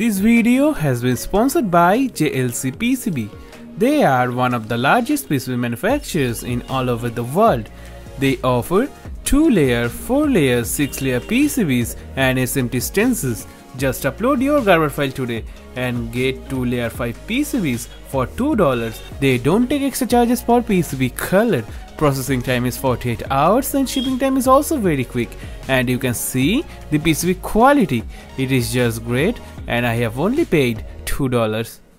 This video has been sponsored by JLCPCB. They are one of the largest PCB manufacturers in all over the world. They offer 2-layer, 4-layer, 6-layer PCBs and SMT stencils. Just upload your Gerber file today and get 2-layer 5 PCBs for $2. They don't take extra charges for PCB color. Processing time is 48 hours and shipping time is also very quick. And you can see the PCB quality. It is just great and I have only paid $2.